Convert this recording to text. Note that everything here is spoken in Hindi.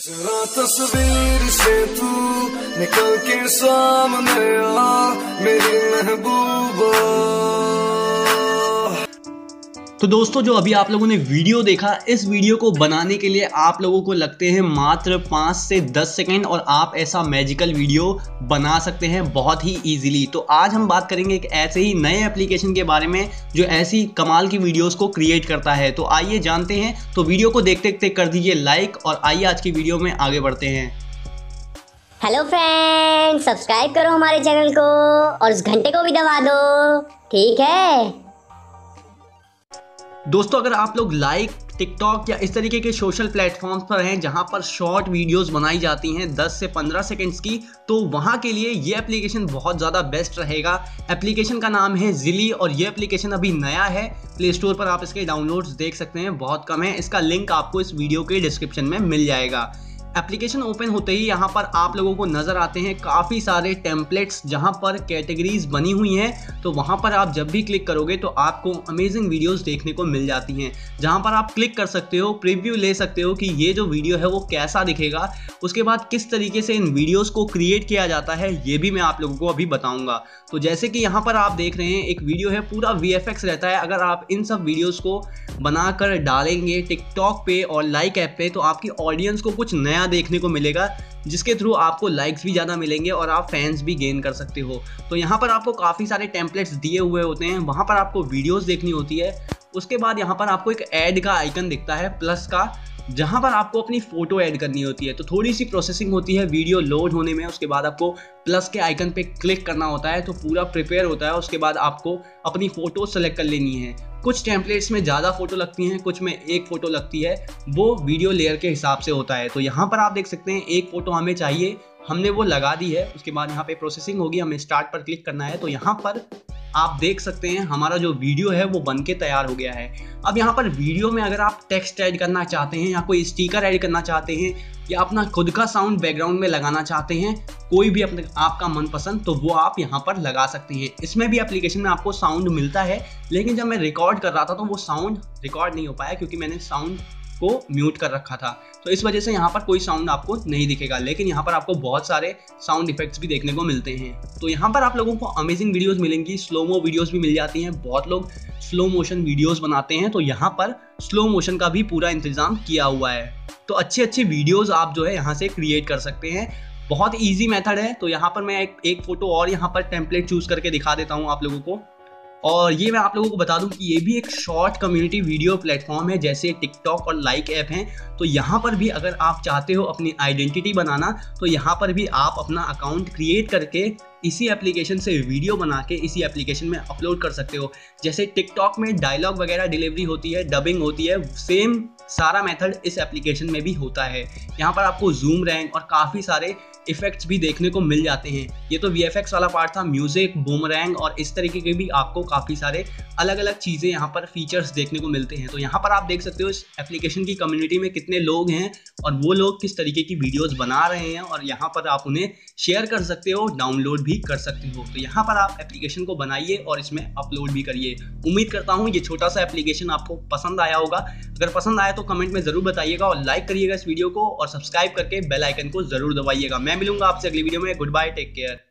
जरा तस्वीर से तू निकल के सामने आ मेरी महबूबा। तो दोस्तों, जो अभी आप लोगों ने वीडियो देखा, इस वीडियो को बनाने के लिए आप लोगों को लगते हैं मात्र 5 से 10 सेकेंड और आप ऐसा मैजिकल वीडियो बना सकते हैं बहुत ही इजीली। तो आज हम बात करेंगे एक ऐसे ही नए एप्लीकेशन के बारे में जो ऐसी कमाल की वीडियोस को क्रिएट करता है। तो आइए जानते हैं। तो वीडियो को देखते देखते कर दीजिए लाइक और आइए आज की वीडियो में आगे बढ़ते हैं। हेलो फ्रेंड, सब्सक्राइब करो हमारे चैनल को और उस घंटे को भी दबा दो, ठीक है। दोस्तों, अगर आप लोग लाइक, टिकटॉक या इस तरीके के सोशल प्लेटफॉर्म्स पर हैं जहां पर शॉर्ट वीडियोस बनाई जाती हैं 10 से 15 सेकंड्स की, तो वहां के लिए ये एप्लीकेशन बहुत ज़्यादा बेस्ट रहेगा। एप्लीकेशन का नाम है जिली और ये एप्लीकेशन अभी नया है। प्ले स्टोर पर आप इसके डाउनलोड्स देख सकते हैं, बहुत कम है। इसका लिंक आपको इस वीडियो के डिस्क्रिप्शन में मिल जाएगा। एप्लीकेशन ओपन होते ही यहाँ पर आप लोगों को नज़र आते हैं काफ़ी सारे टेम्पलेट्स जहाँ पर कैटेगरीज बनी हुई हैं। तो वहाँ पर आप जब भी क्लिक करोगे तो आपको अमेजिंग वीडियोस देखने को मिल जाती हैं, जहाँ पर आप क्लिक कर सकते हो, प्रीव्यू ले सकते हो कि ये जो वीडियो है वो कैसा दिखेगा। उसके बाद किस तरीके से इन वीडियोज़ को क्रिएट किया जाता है ये भी मैं आप लोगों को अभी बताऊँगा। तो जैसे कि यहाँ पर आप देख रहे हैं एक वीडियो है, पूरा VFX रहता है। अगर आप इन सब वीडियोज़ को बना कर डालेंगे टिकटॉक पे और लाइक ऐप पे तो आपकी ऑडियंस को कुछ नया देखने को मिलेगा, जिसके थ्रू आपको लाइक्स भी ज़्यादा मिलेंगे और आप फैंस भी गेन कर सकते हो। तो यहाँ पर आपको काफ़ी सारे टेम्पलेट्स दिए हुए होते हैं, वहाँ पर आपको वीडियोस देखनी होती है। उसके बाद यहाँ पर आपको एक ऐड का आइकन दिखता है प्लस का, जहाँ पर आपको अपनी फ़ोटो ऐड करनी होती है। तो थोड़ी सी प्रोसेसिंग होती है वीडियो लोड होने में। उसके बाद आपको प्लस के आइकन पे क्लिक करना होता है, तो पूरा प्रिपेयर होता है। उसके बाद आपको अपनी फ़ोटो सेलेक्ट कर लेनी है। कुछ टेम्पलेट्स में ज़्यादा फ़ोटो लगती हैं, कुछ में एक फ़ोटो लगती है, वो वीडियो लेयर के हिसाब से होता है। तो यहाँ पर आप देख सकते हैं एक फ़ोटो हमें चाहिए, हमने वो लगा दी है। उसके बाद यहाँ पे प्रोसेसिंग होगी, हमें स्टार्ट पर क्लिक करना है। तो यहाँ पर आप देख सकते हैं हमारा जो वीडियो है वो बनके तैयार हो गया है। अब यहाँ पर वीडियो में अगर आप टेक्स्ट ऐड करना चाहते हैं या कोई स्टिकर ऐड करना चाहते हैं या अपना खुद का साउंड बैकग्राउंड में लगाना चाहते हैं, कोई भी अपने आपका मनपसंद, तो वो आप यहाँ पर लगा सकते हैं। इसमें भी एप्लीकेशन में आपको साउंड मिलता है, लेकिन जब मैं रिकॉर्ड कर रहा था तो वो साउंड रिकॉर्ड नहीं हो पाया क्योंकि मैंने साउंड को म्यूट कर रखा था। तो इस वजह से यहाँ पर कोई साउंड आपको नहीं दिखेगा, लेकिन यहाँ पर आपको बहुत सारे साउंड इफेक्ट्स भी देखने को मिलते हैं। तो यहाँ पर आप लोगों को अमेजिंग वीडियोस मिलेंगी, स्लोमो वीडियोस भी मिल जाती हैं। बहुत लोग स्लो मोशन वीडियोस बनाते हैं, तो यहाँ पर स्लो मोशन का भी पूरा इंतजाम किया हुआ है। तो अच्छी अच्छी वीडियोज़ आप जो है यहाँ से क्रिएट कर सकते हैं, बहुत ईजी मेथड है। तो यहाँ पर मैं एक फ़ोटो और यहाँ पर टेम्पलेट चूज़ करके दिखा देता हूँ आप लोगों को। और ये मैं आप लोगों को बता दूं कि ये भी एक शॉर्ट कम्युनिटी वीडियो प्लेटफॉर्म है, जैसे टिकटॉक और लाइक ऐप हैं। तो यहाँ पर भी अगर आप चाहते हो अपनी आइडेंटिटी बनाना, तो यहाँ पर भी आप अपना अकाउंट क्रिएट करके इसी एप्लीकेशन से वीडियो बना के इसी एप्लीकेशन में अपलोड कर सकते हो। जैसे टिकटॉक में डायलॉग वगैरह डिलीवरी होती है, डबिंग होती है, सेम सारा मेथड इस एप्लीकेशन में भी होता है। यहाँ पर आपको जूम रैंक और काफ़ी सारे इफेक्ट्स भी देखने को मिल जाते हैं। ये तो VFX वाला पार्ट था, म्यूज़िक, बूमरैंग और इस तरीके के भी आपको काफ़ी सारे अलग अलग चीज़ें यहाँ पर फीचर्स देखने को मिलते हैं। तो यहाँ पर आप देख सकते हो इस एप्लीकेशन की कम्युनिटी में कितने लोग हैं और वो लोग किस तरीके की वीडियोस बना रहे हैं, और यहाँ पर आप उन्हें शेयर कर सकते हो, डाउनलोड भी कर सकते हो। तो यहाँ पर आप एप्लीकेशन को बनाइए और इसमें अपलोड भी करिए। उम्मीद करता हूँ ये छोटा सा एप्लीकेशन आपको पसंद आया होगा। अगर पसंद आया तो कमेंट में ज़रूर बताइएगा और लाइक करिएगा इस वीडियो को और सब्सक्राइब करके बेल आइकन को ज़रूर दबाइएगा। मैं मिलूंगा आपसे अगली वीडियो में। Good bye, take care.